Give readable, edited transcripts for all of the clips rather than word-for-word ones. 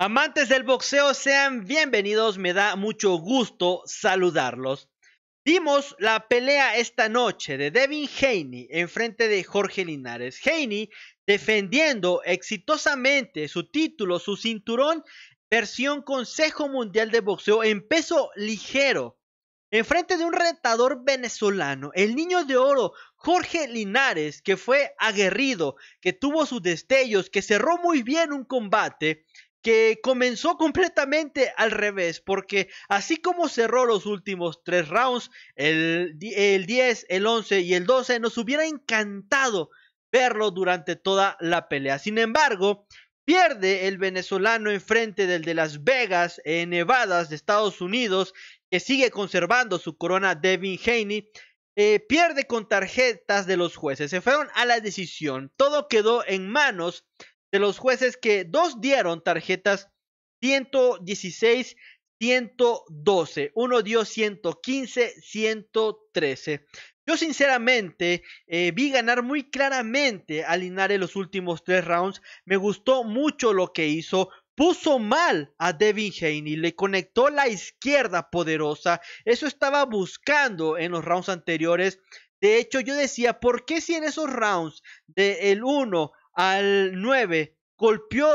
Amantes del boxeo, sean bienvenidos, me da mucho gusto saludarlos. Dimos la pelea esta noche de Devin Haney en frente de Jorge Linares. Haney defendiendo exitosamente su título, su cinturón, versión Consejo Mundial de Boxeo en peso ligero, en frente de un retador venezolano, el niño de oro, Jorge Linares, que fue aguerrido, que tuvo sus destellos, que cerró muy bien un combate, que comenzó completamente al revés, porque así como cerró los últimos tres rounds, el 10, el 11 y el 12, nos hubiera encantado verlo durante toda la pelea. Sin embargo, pierde el venezolano enfrente del de Las Vegas, Nevada, de Estados Unidos, que sigue conservando su corona Devin Haney. Pierde con tarjetas de los jueces, se fueron a la decisión, todo quedó en manos de los jueces, que dos dieron tarjetas 116, 112. Uno dio 115, 113. Yo sinceramente vi ganar muy claramente a Linares los últimos tres rounds. Me gustó mucho lo que hizo. Puso mal a Devin Haney, le conectó la izquierda poderosa. Eso estaba buscando en los rounds anteriores. De hecho, yo decía, ¿por qué si en esos rounds del 1 al 9 golpeó,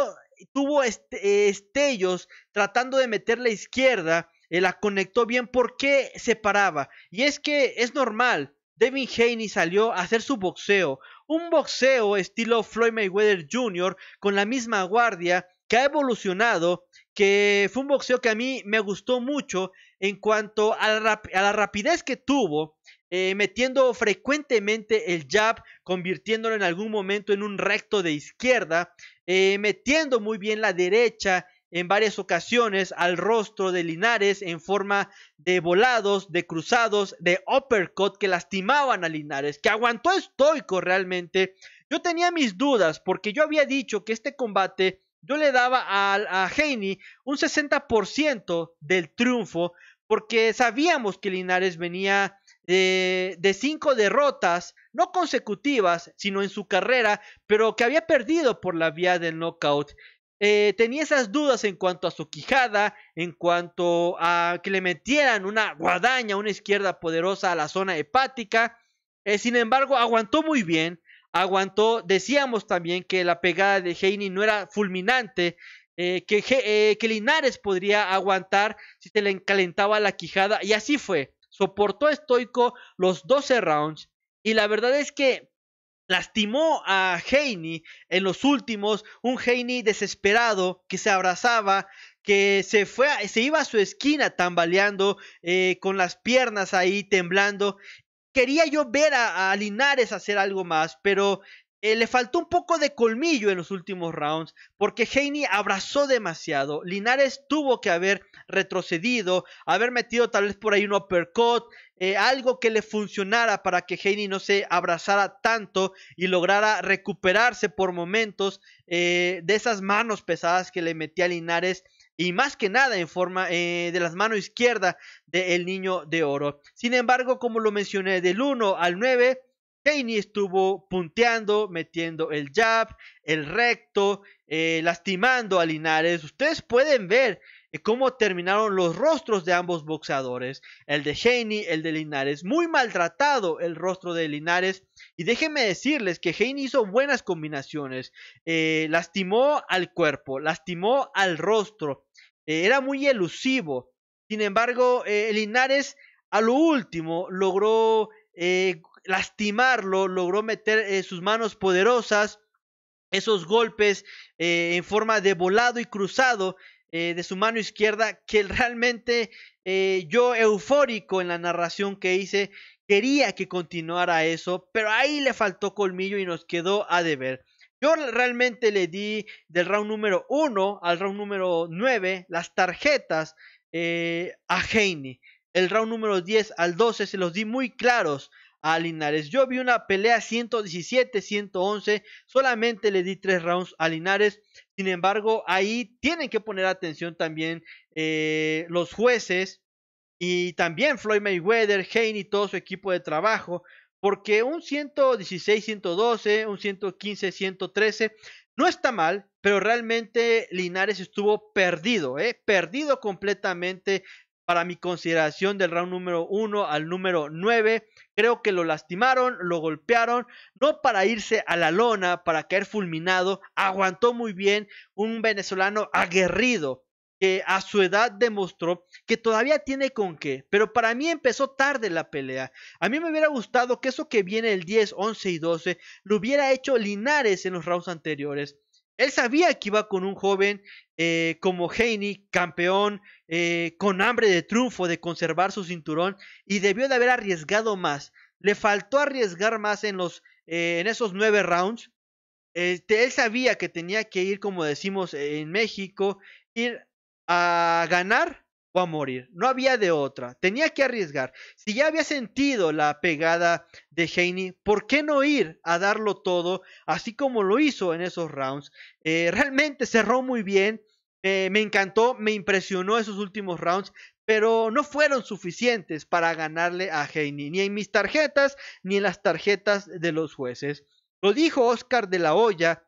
tuvo estellos tratando de meter la izquierda, la conectó bien, ¿por qué se paraba? Y es que es normal. Devin Haney salió a hacer su boxeo, un boxeo estilo Floyd Mayweather Jr., con la misma guardia, que ha evolucionado, que fue un boxeo que a mí me gustó mucho en cuanto a la rapidez que tuvo, metiendo frecuentemente el jab, convirtiéndolo en algún momento en un recto de izquierda, metiendo muy bien la derecha en varias ocasiones al rostro de Linares en forma de volados, de cruzados, de uppercut que lastimaban a Linares, que aguantó estoico realmente. Yo tenía mis dudas porque yo había dicho que este combate yo le daba a Haney un 60% del triunfo, porque sabíamos que Linares venía de 5 derrotas, no consecutivas, sino en su carrera, pero que había perdido por la vía del knockout. Tenía esas dudas en cuanto a su quijada, en cuanto a que le metieran una guadaña, una izquierda poderosa a la zona hepática. Sin embargo, aguantó muy bien, aguantó. Decíamos también que la pegada de Haney no era fulminante, que Linares podría aguantar si se le calentaba la quijada, y así fue. Soportó estoico los 12 rounds y la verdad es que lastimó a Haney en los últimos. Un Haney desesperado que se abrazaba, que se iba a su esquina tambaleando, con las piernas ahí temblando. Quería yo ver a Linares hacer algo más, pero le faltó un poco de colmillo en los últimos rounds, porque Haney abrazó demasiado. Linares tuvo que haber retrocedido, haber metido tal vez por ahí un uppercut, algo que le funcionara para que Haney no se abrazara tanto y lograra recuperarse por momentos de esas manos pesadas que le metía Linares, y más que nada en forma de las manos izquierda del niño de oro. Sin embargo, como lo mencioné, del 1 al 9... Haney estuvo punteando, metiendo el jab, el recto, lastimando a Linares. Ustedes pueden ver cómo terminaron los rostros de ambos boxeadores, el de Haney, el de Linares. Muy maltratado el rostro de Linares, y déjenme decirles que Haney hizo buenas combinaciones. Lastimó al cuerpo, lastimó al rostro, era muy elusivo. Sin embargo, Linares a lo último logró lastimarlo, logró meter sus manos poderosas, esos golpes en forma de volado y cruzado de su mano izquierda, que realmente yo, eufórico en la narración que hice, quería que continuara eso, pero ahí le faltó colmillo y nos quedó a deber. Yo realmente le di del round número 1 al round número 9 las tarjetas a Haney. El round número 10 al 12 se los di muy claros a Linares. Yo vi una pelea 117-111, solamente le di 3 rounds a Linares. Sin embargo, ahí tienen que poner atención también los jueces, y también Floyd Mayweather, Haney y todo su equipo de trabajo, porque un 116-112, un 115-113 No está mal, pero realmente Linares estuvo perdido, perdido completamente para mi consideración del round número 1 al número 9. Creo que lo lastimaron, lo golpearon, no para irse a la lona, para caer fulminado. Aguantó muy bien, un venezolano aguerrido que a su edad demostró que todavía tiene con qué, pero para mí empezó tarde la pelea. A mí me hubiera gustado que eso que viene el 10, 11 y 12 lo hubiera hecho Linares en los rounds anteriores. Él sabía que iba con un joven como Haney, campeón, con hambre de triunfo, de conservar su cinturón, y debió de haber arriesgado más. Le faltó arriesgar más en esos 9 rounds. Él sabía que tenía que ir, como decimos en México, ir a ganar o a morir. No había de otra. Tenía que arriesgar. Si ya había sentido la pegada de Haney, ¿por qué no ir a darlo todo? Así como lo hizo en esos rounds. Realmente cerró muy bien. Me encantó, me impresionó esos últimos rounds, pero no fueron suficientes para ganarle a Haney, ni en mis tarjetas, ni en las tarjetas de los jueces. Lo dijo Oscar de la Hoya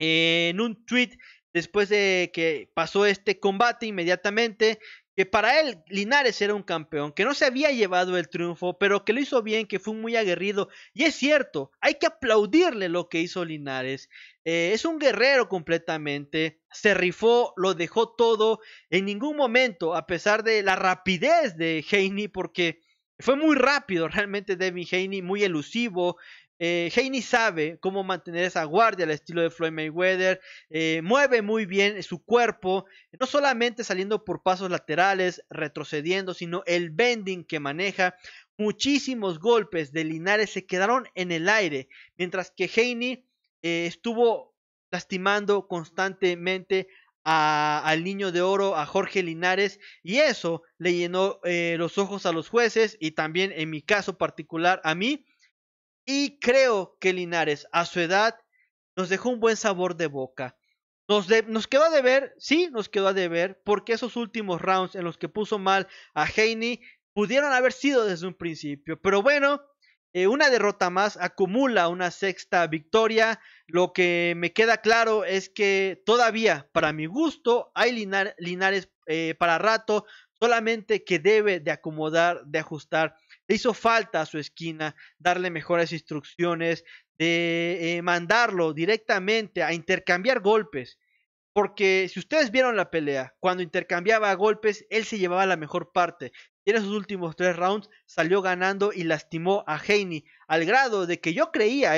en un tweet después de que pasó este combate inmediatamente, que para él Linares era un campeón, que no se había llevado el triunfo, pero que lo hizo bien, que fue muy aguerrido. Y es cierto, hay que aplaudirle lo que hizo Linares. Es un guerrero completamente, se rifó, lo dejó todo, en ningún momento, a pesar de la rapidez de Haney, porque fue muy rápido realmente Devin Haney, muy elusivo. Haney sabe cómo mantener esa guardia al estilo de Floyd Mayweather, mueve muy bien su cuerpo, no solamente saliendo por pasos laterales, retrocediendo, sino el bending que maneja. Muchísimos golpes de Linares se quedaron en el aire, mientras que Haney estuvo lastimando constantemente al niño de oro, a Jorge Linares, y eso le llenó los ojos a los jueces y también, en mi caso particular, a mí. Y creo que Linares, a su edad, nos dejó un buen sabor de boca. Nos quedó a deber, sí, nos quedó a deber, porque esos últimos rounds en los que puso mal a Haney pudieron haber sido desde un principio. Pero bueno, una derrota más, acumula una 6ª victoria. Lo que me queda claro es que todavía, para mi gusto, hay Linares para rato, solamente que debe de acomodar, de ajustar. Le hizo falta a su esquina darle mejores instrucciones, de mandarlo directamente a intercambiar golpes. Porque si ustedes vieron la pelea, cuando intercambiaba golpes, él se llevaba la mejor parte. Y en esos últimos 3 rounds salió ganando y lastimó a Haney, al grado de que yo creía,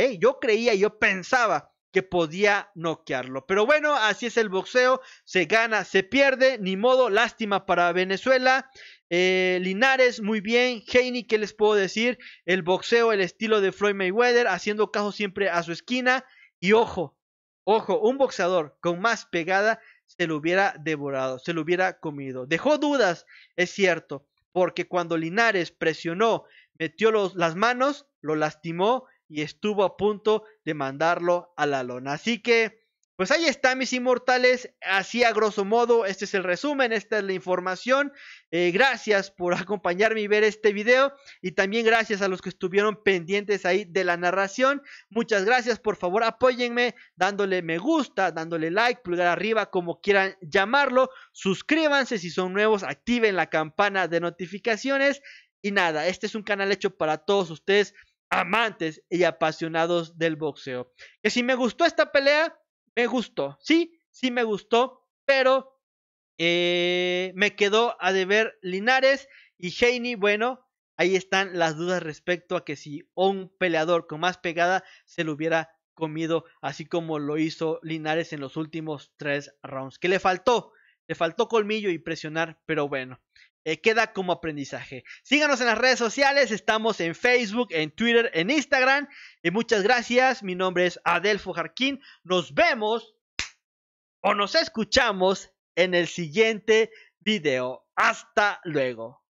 yo pensaba que podía noquearlo. Pero bueno, así es el boxeo, se gana, se pierde, ni modo, lástima para Venezuela. Linares muy bien, Haney, ¿qué les puedo decir? El boxeo, el estilo de Floyd Mayweather, haciendo caso siempre a su esquina. Y ojo, un boxeador con más pegada se lo hubiera devorado, se lo hubiera comido. Dejó dudas, es cierto, porque cuando Linares presionó, metió las manos, lo lastimó y estuvo a punto de mandarlo a la lona. Así que pues ahí está, mis inmortales, así a grosso modo, este es el resumen, esta es la información. Gracias por acompañarme y ver este video, y también gracias a los que estuvieron pendientes ahí de la narración. Muchas gracias, por favor apóyenme dándole me gusta, dándole like, pulgar arriba, como quieran llamarlo. Suscríbanse si son nuevos, activen la campana de notificaciones. Y nada, este es un canal hecho para todos ustedes, amantes y apasionados del boxeo. Que si me gustó esta pelea, me gustó, sí me gustó, pero me quedó a deber Linares y Haney. Bueno, ahí están las dudas respecto a que si un peleador con más pegada se lo hubiera comido, así como lo hizo Linares en los últimos 3 rounds. Que le faltó colmillo y presionar, pero bueno. Queda como aprendizaje. Síganos en las redes sociales, estamos en Facebook, en Twitter, en Instagram. Muchas gracias, mi nombre es Adelfo Jarquín. Nos vemos o nos escuchamos en el siguiente video. Hasta luego.